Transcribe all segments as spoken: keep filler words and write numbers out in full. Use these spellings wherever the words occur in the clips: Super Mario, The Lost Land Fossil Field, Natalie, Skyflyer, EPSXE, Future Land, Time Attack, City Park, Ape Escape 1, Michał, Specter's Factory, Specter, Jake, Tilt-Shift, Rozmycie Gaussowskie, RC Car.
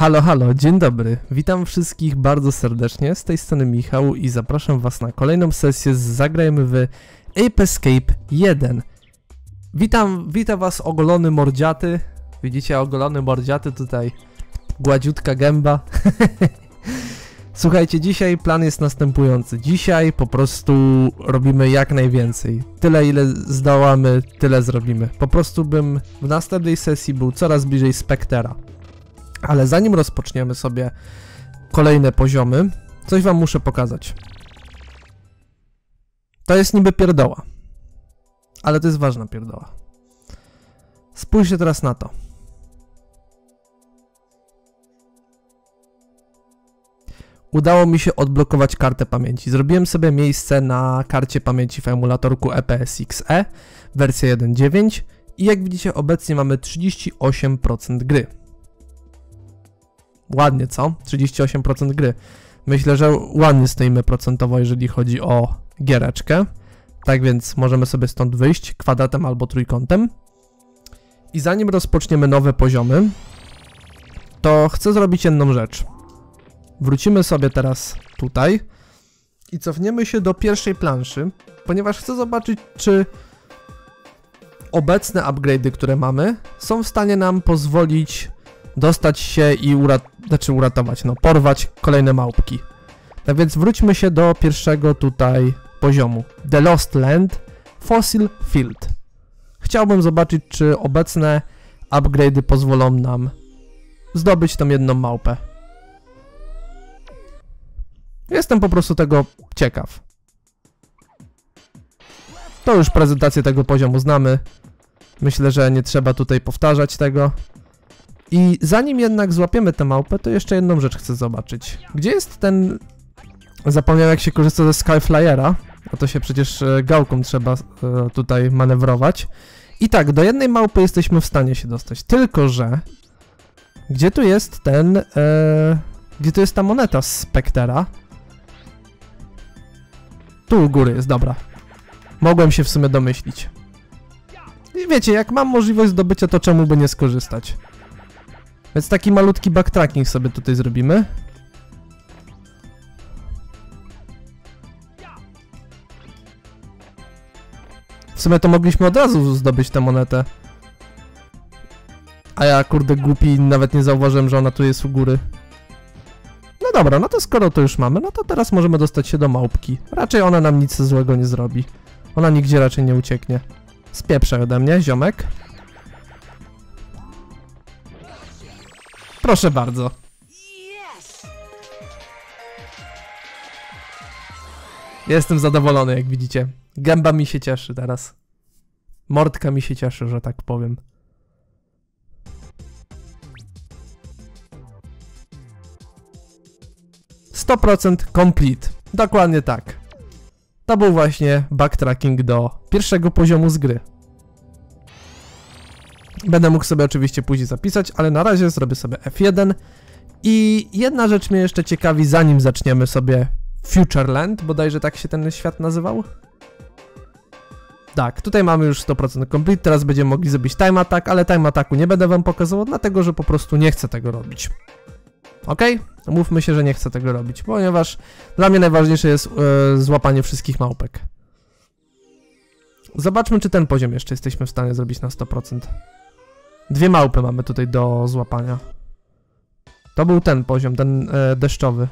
Halo, halo, dzień dobry. Witam wszystkich bardzo serdecznie, z tej strony Michał i zapraszam was na kolejną sesję z Zagrajmy w Ape Escape jeden. Witam, witam was ogolony mordziaty. Widzicie, ogolony mordziaty tutaj. Gładziutka gęba. Słuchajcie, dzisiaj plan jest następujący. Dzisiaj po prostu robimy jak najwięcej. Tyle ile zdołamy, tyle zrobimy. Po prostu bym w następnej sesji był coraz bliżej Spectera. Ale zanim rozpoczniemy sobie kolejne poziomy, coś wam muszę pokazać. To jest niby pierdoła. Ale to jest ważna pierdoła. Spójrzcie teraz na to. Udało mi się odblokować kartę pamięci. Zrobiłem sobie miejsce na karcie pamięci w emulatorku E P S X E, wersja jeden dziewięć i jak widzicie obecnie mamy trzydzieści osiem procent gry. Ładnie, co? trzydzieści osiem procent gry. Myślę, że ładnie stoimy procentowo, jeżeli chodzi o giereczkę. Tak więc możemy sobie stąd wyjść kwadratem albo trójkątem. I zanim rozpoczniemy nowe poziomy, to chcę zrobić jedną rzecz. Wrócimy sobie teraz tutaj i cofniemy się do pierwszej planszy, ponieważ chcę zobaczyć, czy obecne upgrade'y, które mamy, są w stanie nam pozwolić dostać się i urat znaczy uratować, no porwać kolejne małpki. Tak więc wróćmy się do pierwszego tutaj poziomu. The Lost Land Fossil Field. Chciałbym zobaczyć, czy obecne upgrade'y pozwolą nam zdobyć tą jedną małpę. Jestem po prostu tego ciekaw. To już prezentację tego poziomu znamy. Myślę, że nie trzeba tutaj powtarzać tego. I zanim jednak złapiemy tę małpę, to jeszcze jedną rzecz chcę zobaczyć. Gdzie jest ten... Zapomniałem, jak się korzysta ze Skyflyera. A to się przecież gałką trzeba tutaj manewrować. I tak, do jednej małpy jesteśmy w stanie się dostać. Tylko że... Gdzie tu jest ten... Ee... Gdzie tu jest ta moneta z Spectera? Tu u góry jest, dobra. Mogłem się w sumie domyślić. I wiecie, jak mam możliwość zdobycia, to czemu by nie skorzystać? Więc taki malutki backtracking sobie tutaj zrobimy. W sumie to mogliśmy od razu zdobyć tę monetę. A ja, kurde, głupi, nawet nie zauważyłem, że ona tu jest u góry. No dobra, no to skoro to już mamy, no to teraz możemy dostać się do małpki. Raczej ona nam nic złego nie zrobi. Ona nigdzie raczej nie ucieknie. Spieprzaj ode mnie, ziomek. Proszę bardzo. Jestem zadowolony, jak widzicie. Gęba mi się cieszy teraz. Mordka mi się cieszy, że tak powiem. sto procent complete. Dokładnie tak. To był właśnie backtracking do pierwszego poziomu z gry. Będę mógł sobie oczywiście później zapisać, ale na razie zrobię sobie F jeden. I jedna rzecz mnie jeszcze ciekawi, zanim zaczniemy sobie Future Land, bodajże tak się ten świat nazywał. Tak, tutaj mamy już sto procent complete, teraz będziemy mogli zrobić Time Attack, ale Time Attacku nie będę wam pokazywał, dlatego że po prostu nie chcę tego robić. Ok? Mówmy się, że nie chcę tego robić, ponieważ dla mnie najważniejsze jest yy, złapanie wszystkich małpek. Zobaczmy, czy ten poziom jeszcze jesteśmy w stanie zrobić na sto procent. Dwie małpy mamy tutaj do złapania. To był ten poziom, ten e, deszczowy.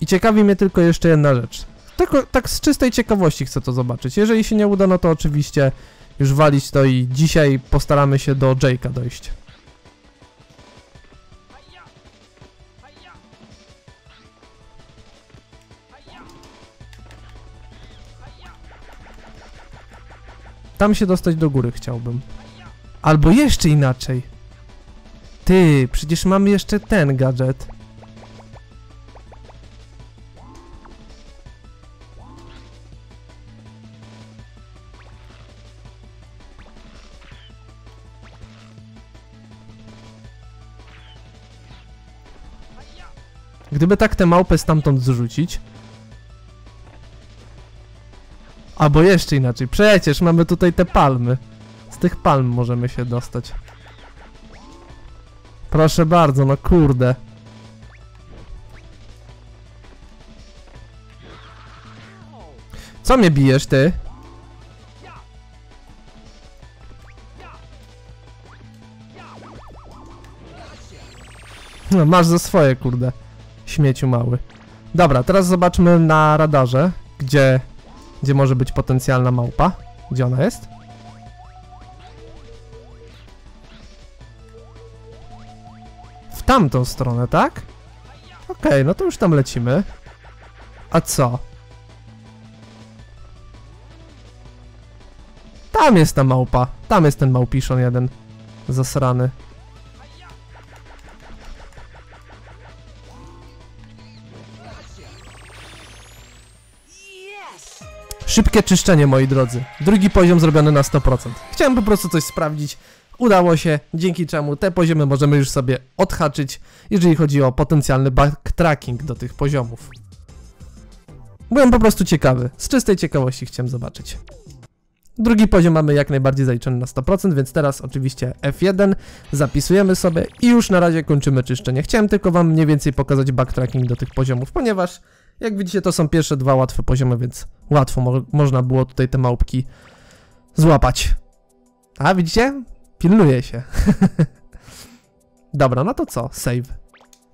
I ciekawi mnie tylko jeszcze jedna rzecz. Tylko tak z czystej ciekawości chcę to zobaczyć. Jeżeli się nie uda, no to oczywiście już walić to i dzisiaj postaramy się do Jake'a dojść. Tam się dostać do góry chciałbym. Albo jeszcze inaczej. Ty, przecież mamy jeszcze ten gadżet. Gdyby tak tę małpę stamtąd zrzucić. Albo jeszcze inaczej, przecież mamy tutaj te palmy. tych palm możemy się dostać. Proszę bardzo, no kurde. Co mnie bijesz, ty? No, masz za swoje, kurde. Śmieciu mały. Dobra, teraz zobaczmy na radarze, gdzie, gdzie może być potencjalna małpa. Gdzie ona jest? W tamtą stronę, tak? Okej, okay, no to już tam lecimy. A co? Tam jest ta małpa. Tam jest ten małpiszon jeden. Zasrany. Szybkie czyszczenie, moi drodzy. Drugi poziom zrobiony na sto procent. Chciałem po prostu coś sprawdzić. Udało się, dzięki czemu te poziomy możemy już sobie odhaczyć, jeżeli chodzi o potencjalny backtracking do tych poziomów. Byłem po prostu ciekawy. Z czystej ciekawości chciałem zobaczyć. Drugi poziom mamy jak najbardziej zaliczony na sto procent, więc teraz oczywiście F jeden. Zapisujemy sobie i już na razie kończymy czyszczenie. Chciałem tylko wam mniej więcej pokazać backtracking do tych poziomów, ponieważ... jak widzicie, to są pierwsze dwa łatwe poziomy, więc łatwo mo można było tutaj te małpki złapać. A widzicie? Pilnuje się. Dobra, no to co? Save.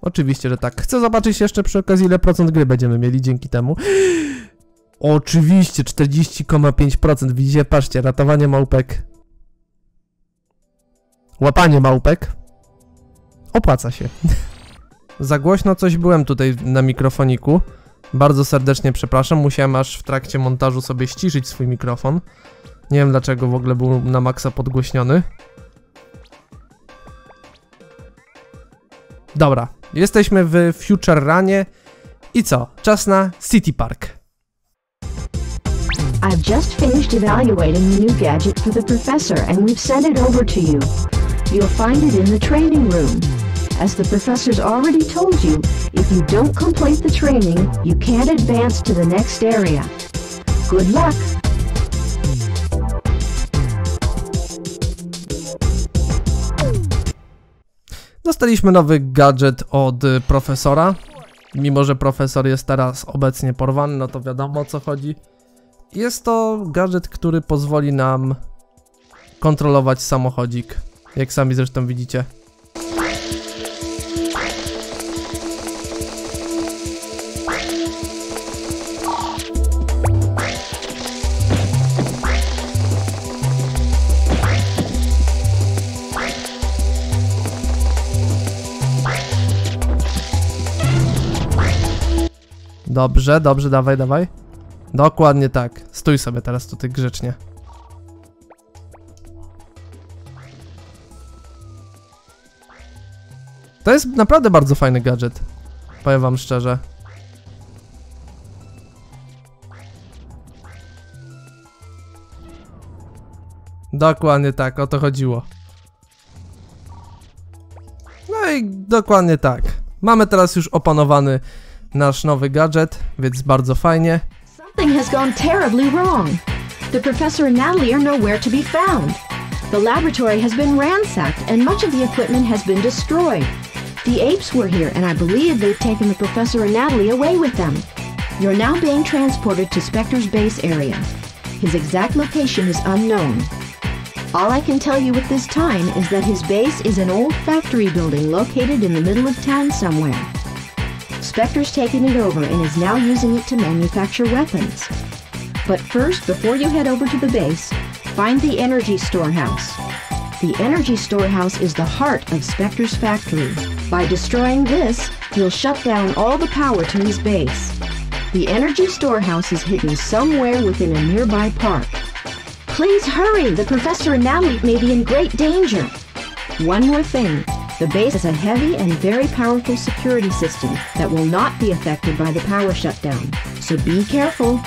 Oczywiście, że tak. Chcę zobaczyć jeszcze przy okazji, ile procent gry będziemy mieli dzięki temu. Oczywiście, czterdzieści przecinek pięć procent. Widzicie? Patrzcie, ratowanie małpek. Łapanie małpek. Opłaca się. Za głośno coś byłem tutaj na mikrofoniku. Bardzo serdecznie przepraszam, musiałem aż w trakcie montażu sobie ściszyć swój mikrofon. Nie wiem dlaczego w ogóle był na maksa podgłośniony. Dobra, jesteśmy w Future Runie. I co? Czas na City Park. I've just finished evaluating the new gadget for the professor and we've sent it over to you. You'll find it in the training room. As the professor's already told you, if you don't complete the training, you can't advance to the next area. Good luck! Dostaliśmy nowy gadżet od profesora. Mimo że profesor jest teraz obecnie porwany, no to wiadomo o co chodzi. Jest to gadżet, który pozwoli nam kontrolować samochodzik, jak sami zresztą widzicie. Dobrze, dobrze, dawaj, dawaj. Dokładnie tak. Stój sobie teraz tutaj grzecznie. To jest naprawdę bardzo fajny gadżet. Powiem wam szczerze. Dokładnie tak, o to chodziło. No i dokładnie tak. Mamy teraz już opanowany nasz nowy gadżet, więc bardzo fajnie. Something has gone terribly wrong. The professor and Natalie are nowhere to be found. The laboratory has been ransacked and much of the equipment has been destroyed. The apes were here and I believe they've taken the professor and Natalie away with them. You're now being transported to Specter's base area. His exact location is unknown. All I can tell you at this time is that his base is an old factory building located in the middle of town somewhere. Specter's taken it over and is now using it to manufacture weapons. But first, before you head over to the base, find the energy storehouse. The energy storehouse is the heart of Specter's factory. By destroying this, he'll shut down all the power to his base. The energy storehouse is hidden somewhere within a nearby park. Please hurry! The professor and Natalie may be in great danger! One more thing. The base has a heavy and very powerful security system that will not be affected by the power shutdown, so be careful.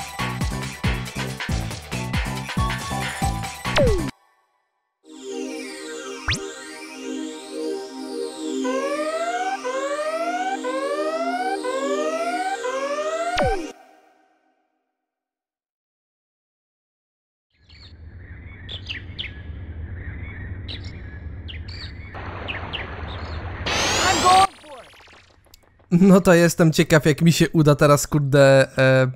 No to jestem ciekaw, jak mi się uda teraz, kurde, e,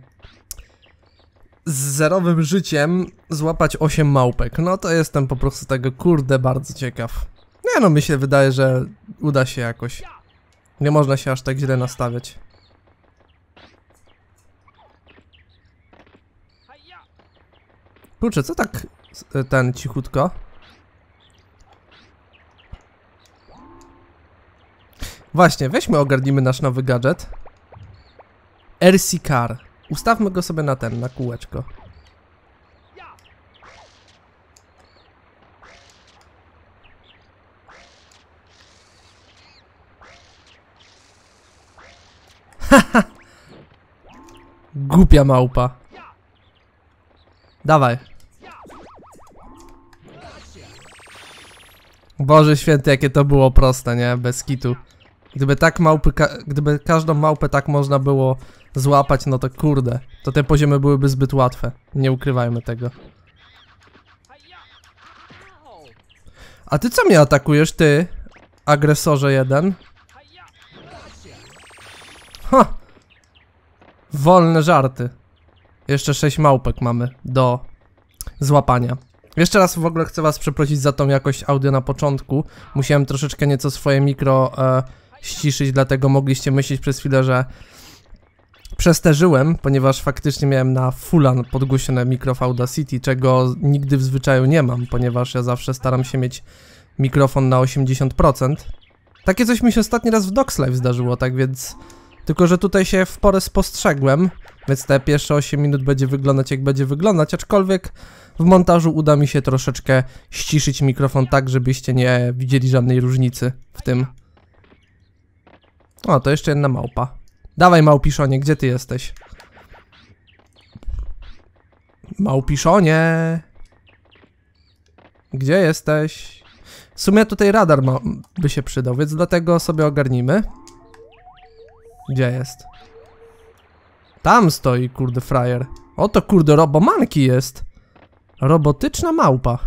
z zerowym życiem złapać osiem małpek. No to jestem po prostu tego, kurde, bardzo ciekaw. Nie no, mi się wydaje, że uda się jakoś. Nie można się aż tak źle nastawiać. Kurczę, co tak ten cichutko? Właśnie, weźmy, ogarnijmy nasz nowy gadżet. R C Car. Ustawmy go sobie na ten, na kółeczko. Haha! Głupia małpa. Dawaj. Boże święty, jakie to było proste, nie? Bez kitu. Gdyby tak małpy, ka gdyby każdą małpę tak można było złapać, no to kurde, to te poziomy byłyby zbyt łatwe. Nie ukrywajmy tego. A ty co mnie atakujesz, ty, agresorze jeden? Ha! Wolne żarty. Jeszcze sześć małpek mamy do złapania. Jeszcze raz w ogóle chcę was przeprosić za tą jakość audio na początku. Musiałem troszeczkę nieco swoje mikro e, ściszyć, dlatego mogliście myśleć przez chwilę, że przesterzyłem, ponieważ faktycznie miałem na fulla podgłośnione mikro w Audacity, czego nigdy w zwyczaju nie mam, ponieważ ja zawsze staram się mieć mikrofon na osiemdziesiąt procent. Takie coś mi się ostatni raz w Docs Live zdarzyło, tak więc... Tylko że tutaj się w porę spostrzegłem, więc te pierwsze osiem minut będzie wyglądać jak będzie wyglądać, aczkolwiek w montażu uda mi się troszeczkę ściszyć mikrofon tak, żebyście nie widzieli żadnej różnicy w tym. O, to jeszcze jedna małpa. Dawaj, małpiszonie, gdzie ty jesteś? Małpiszonie! Gdzie jesteś? W sumie tutaj radar by się przydał, więc dlatego sobie ogarnimy. Gdzie jest? Tam stoi, kurde, frajer. Oto, kurde, robomanki jest. Robotyczna małpa.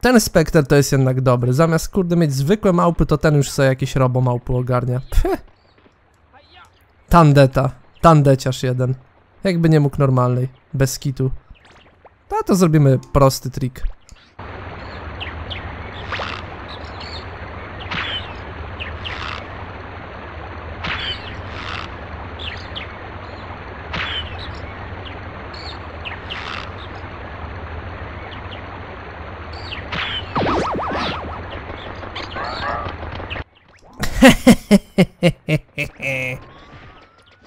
Ten Specter to jest jednak dobry. Zamiast, kurde, mieć zwykłe małpy, to ten już sobie jakieś robomałpy ogarnia. Pff. Tandeta. Tandeciarz jeden. Jakby nie mógł normalnej. Bez kitu. A to zrobimy prosty trik.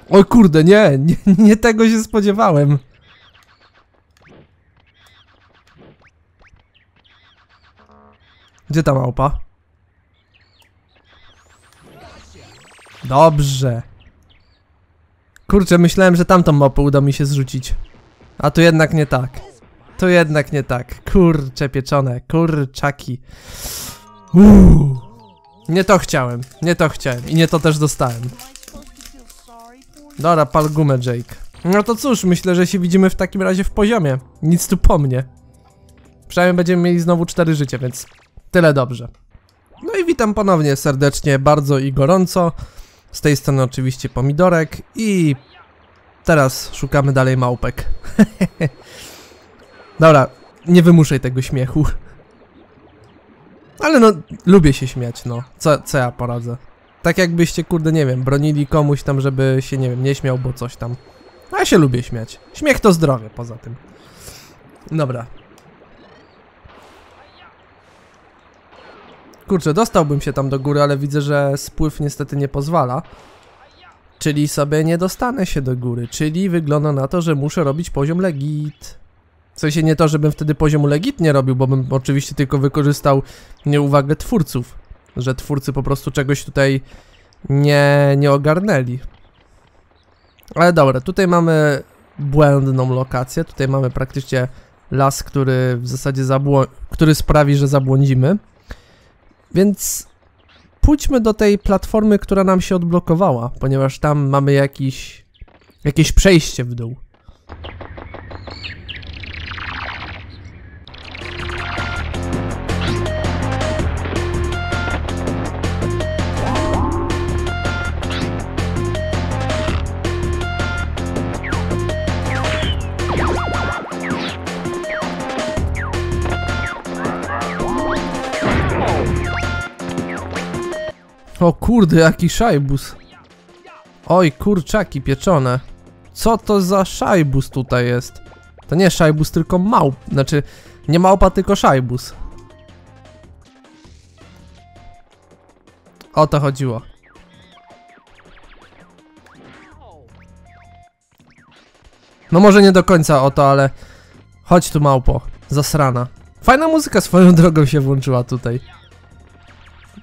Oj kurde, nie, nie, nie tego się spodziewałem. Gdzie ta małpa? Dobrze. Kurczę, myślałem, że tamtą małpę uda mi się zrzucić. A to jednak nie tak. To jednak nie tak. Kurcze pieczone, kurczaki. Uuu. Nie to chciałem, nie to chciałem i nie to też dostałem. Dobra, pal gumę, Jake. No to cóż, myślę, że się widzimy w takim razie w poziomie. Nic tu po mnie. Przynajmniej będziemy mieli znowu cztery życie, więc tyle dobrze. No i witam ponownie serdecznie, bardzo i gorąco. Z tej strony oczywiście Pomidorek i teraz szukamy dalej małpek. Dobra, nie wymuszaj tego śmiechu. Ale no, lubię się śmiać, no. Co, co ja poradzę? Tak jakbyście, kurde, nie wiem, bronili komuś tam, żeby się, nie wiem, nie śmiał, bo coś tam. A ja się lubię śmiać. Śmiech to zdrowie, poza tym. Dobra. Kurczę, dostałbym się tam do góry, ale widzę, że spływ niestety nie pozwala. Czyli sobie nie dostanę się do góry. Czyli wygląda na to, że muszę robić poziom legit. W sensie nie to, żebym wtedy poziomu legit nie robił, bo bym oczywiście tylko wykorzystał nieuwagę twórców. Że twórcy po prostu czegoś tutaj nie, nie ogarnęli. Ale dobra, tutaj mamy błędną lokację. Tutaj mamy praktycznie las, który w zasadzie zabłą- który sprawi, że zabłądzimy. Więc pójdźmy do tej platformy, która nam się odblokowała, ponieważ tam mamy jakiś, jakieś przejście w dół. O kurde, jaki szajbus. Oj, kurczaki pieczone. Co to za szajbus tutaj jest? To nie szajbus, tylko małp. Znaczy, nie małpa, tylko szajbus. O to chodziło. No może nie do końca o to, ale... Chodź tu, małpo. Zasrana. Fajna muzyka swoją drogą się włączyła tutaj.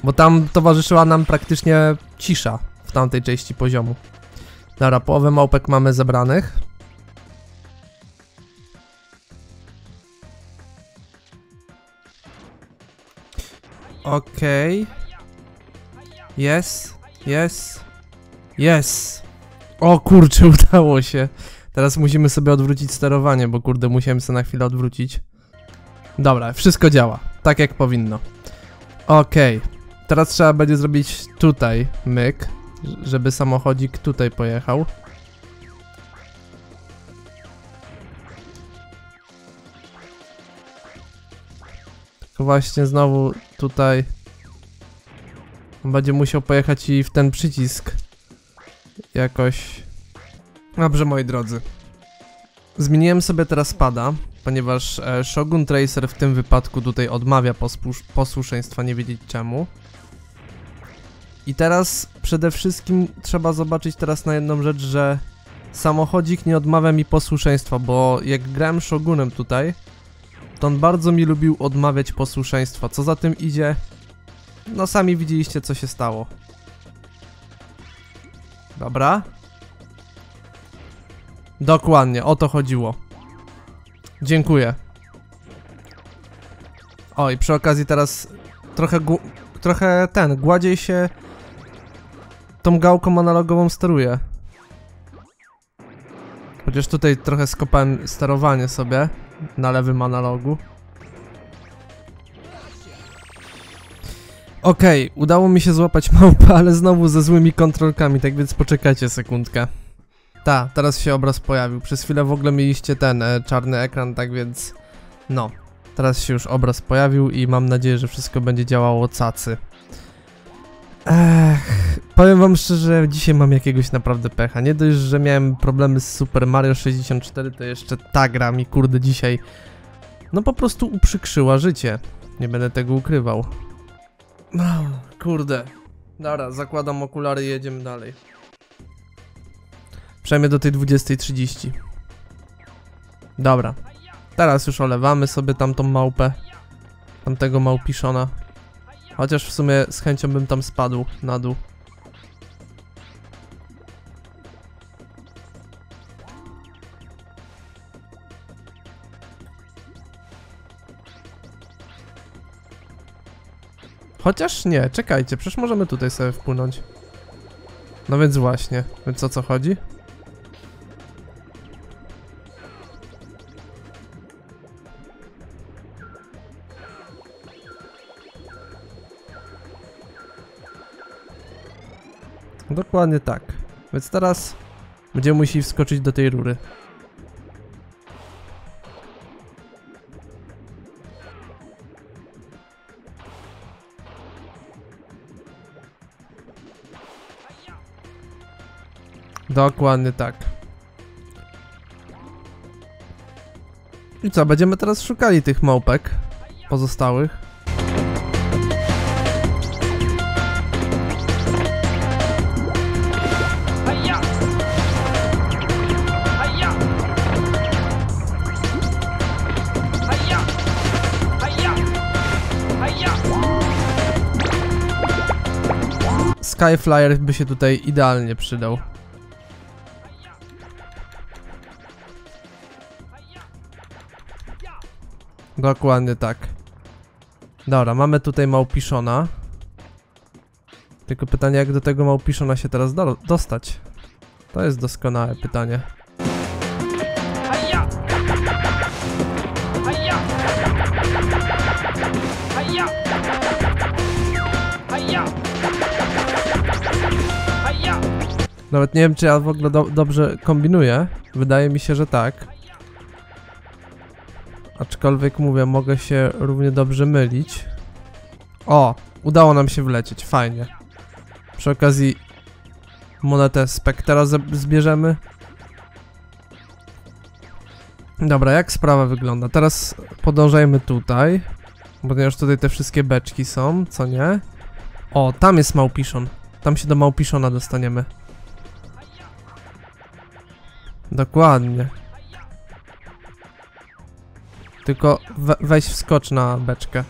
Bo tam towarzyszyła nam praktycznie cisza w tamtej części poziomu. Dobra, połowę małpek mamy zebranych. Okej. Jest, jest, jest. O kurczę, udało się. Teraz musimy sobie odwrócić sterowanie, bo kurde, musiałem sobie na chwilę odwrócić. Dobra, wszystko działa, tak jak powinno. Okej, okay. Teraz trzeba będzie zrobić tutaj myk, żeby samochodzik tutaj pojechał. Tylko właśnie znowu tutaj będzie musiał pojechać i w ten przycisk jakoś. Dobrze, moi drodzy. Zmieniłem sobie teraz pada, ponieważ e, Shogun Tracer w tym wypadku tutaj odmawia posłuszeństwa, nie wiedzieć czemu. I teraz przede wszystkim trzeba zobaczyć teraz na jedną rzecz, że samochodzik nie odmawia mi posłuszeństwa, bo jak grałem Shogunem tutaj, to on bardzo mi lubił odmawiać posłuszeństwa. Co za tym idzie, no sami widzieliście, co się stało. Dobra. Dokładnie, o to chodziło. Dziękuję. O, i przy okazji teraz trochę, trochę ten, gładziej się tą gałką analogową steruje. Chociaż tutaj trochę skopałem sterowanie sobie na lewym analogu. Okej, okay, udało mi się złapać małpę, ale znowu ze złymi kontrolkami, tak więc poczekajcie sekundkę. Ta, teraz się obraz pojawił. Przez chwilę w ogóle mieliście ten e, czarny ekran, tak więc no. Teraz się już obraz pojawił i mam nadzieję, że wszystko będzie działało cacy. Ech, powiem wam szczerze, dzisiaj mam jakiegoś naprawdę pecha. Nie dość, że miałem problemy z Super Mario sześćdziesiąt cztery, to jeszcze ta gra mi kurde dzisiaj no po prostu uprzykrzyła życie. Nie będę tego ukrywał. No, kurde. Dobra, zakładam okulary i jedziemy dalej. Przynajmniej do tej dwudziestej trzydzieści. Dobra. Teraz już olewamy sobie tamtą małpę. Tamtego małpiszona. Chociaż w sumie z chęcią bym tam spadł na dół. Chociaż nie, czekajcie, przecież możemy tutaj sobie wpłynąć. No więc właśnie, więc o co chodzi? Dokładnie tak. Więc teraz będziemy musieli wskoczyć do tej rury. Dokładnie tak. I co, będziemy teraz szukali tych małpek pozostałych. Skyflyer by się tutaj idealnie przydał. Dokładnie tak. Dobra, mamy tutaj małpiszona. Tylko pytanie, jak do tego małpiszona się teraz do dostać? To jest doskonałe pytanie. Nawet nie wiem, czy ja w ogóle do dobrze kombinuję. Wydaje mi się, że tak. Aczkolwiek mówię, mogę się równie dobrze mylić. O, udało nam się wlecieć, fajnie. Przy okazji monetę Spectera zbierzemy. Dobra, jak sprawa wygląda? Teraz podążajmy tutaj, ponieważ tutaj te wszystkie beczki są, co nie? O, tam jest małpiszon. Tam się do małpiszona dostaniemy. Dokładnie. Tylko we weź wskocz na beczkę.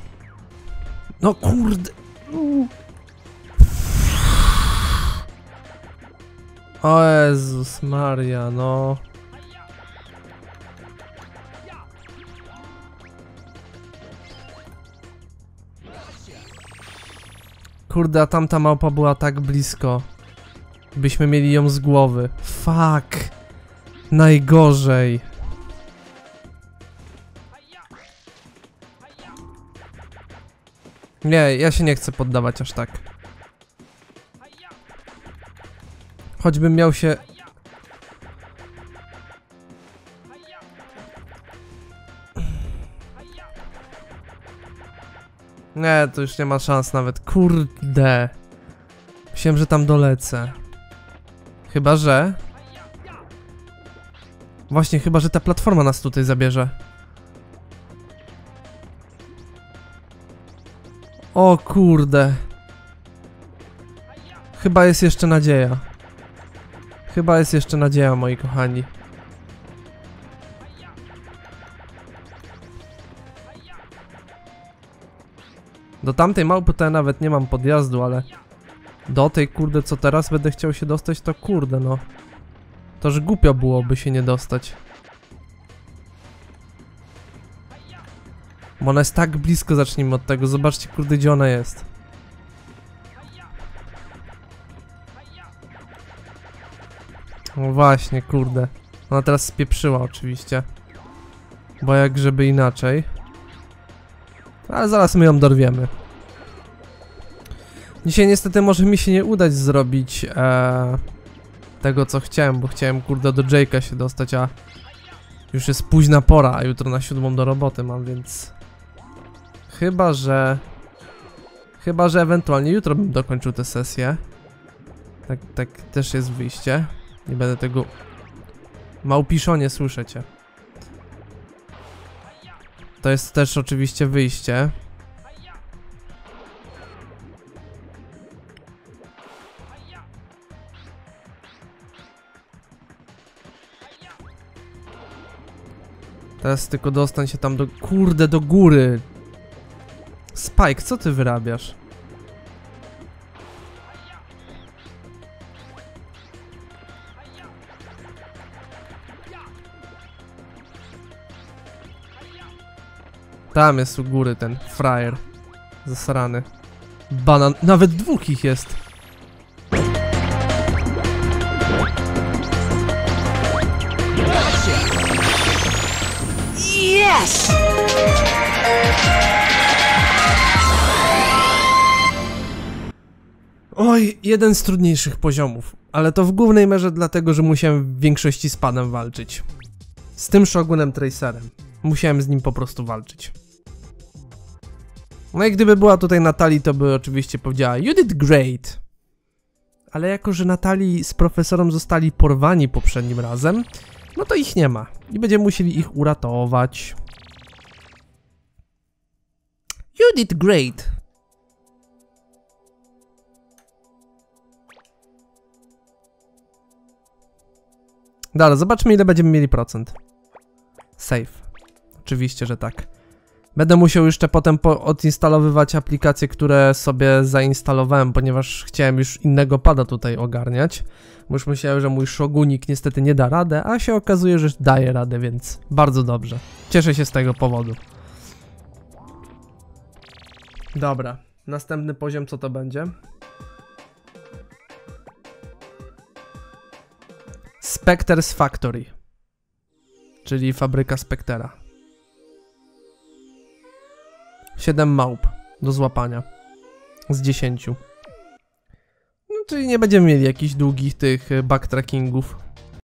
No kurde. O Jezus Maria, no. Kurde, a tamta małpa była tak blisko. Byśmy mieli ją z głowy. Fuck. Najgorzej. Nie, ja się nie chcę poddawać aż tak. Choćbym miał się... Nie, to już nie ma szans nawet. Kurde. Myślałem, że tam dolecę. Chyba, że... Właśnie, chyba, że ta platforma nas tutaj zabierze. O kurde. Chyba jest jeszcze nadzieja. Chyba jest jeszcze nadzieja, moi kochani. Do tamtej małpy to ja nawet nie mam podjazdu, ale... Do tej kurde, co teraz będę chciał się dostać, to kurde no. Toż głupio byłoby się nie dostać. Bo ona jest tak blisko, zacznijmy od tego. Zobaczcie kurde, gdzie ona jest. No właśnie, kurde. Ona teraz spieprzyła oczywiście. Bo jak żeby inaczej. Ale zaraz my ją dorwiemy. Dzisiaj niestety może mi się nie udać zrobić ee, tego co chciałem, bo chciałem kurde do Jake'a się dostać, a już jest późna pora, a jutro na siódmą do roboty mam, więc... Chyba, że... Chyba, że ewentualnie jutro bym dokończył tę sesję. Tak, tak też jest wyjście. Nie będę tego... Małpiszonie, słyszę cię. To jest też oczywiście wyjście. Teraz tylko dostań się tam do... Kurde, do góry! Spike, co ty wyrabiasz? Tam jest u góry ten frajer. Zasrany. Banan... Nawet dwóch ich jest! Yes! Oj, jeden z trudniejszych poziomów. Ale to w głównej mierze dlatego, że musiałem w większości z panem walczyć. Z tym Shogunem Tracerem. Musiałem z nim po prostu walczyć. No i gdyby była tutaj Natalie, to by oczywiście powiedziała "You did great". Ale jako, że Natalie z profesorem zostali porwani poprzednim razem, no to ich nie ma. I będziemy musieli ich uratować. You did great. Dobra, zobaczmy ile będziemy mieli procent. Save. Oczywiście, że tak. Będę musiał jeszcze potem odinstalowywać aplikacje, które sobie zainstalowałem, ponieważ chciałem już innego pada tutaj ogarniać. Bo już myślałem, że mój Shogunik niestety nie da radę, a się okazuje, że daje radę, więc bardzo dobrze. Cieszę się z tego powodu. Dobra, następny poziom, co to będzie? Specter's Factory. Czyli fabryka Spectera. siedem małp do złapania z dziesięciu. No, czyli nie będziemy mieli jakichś długich tych backtrackingów.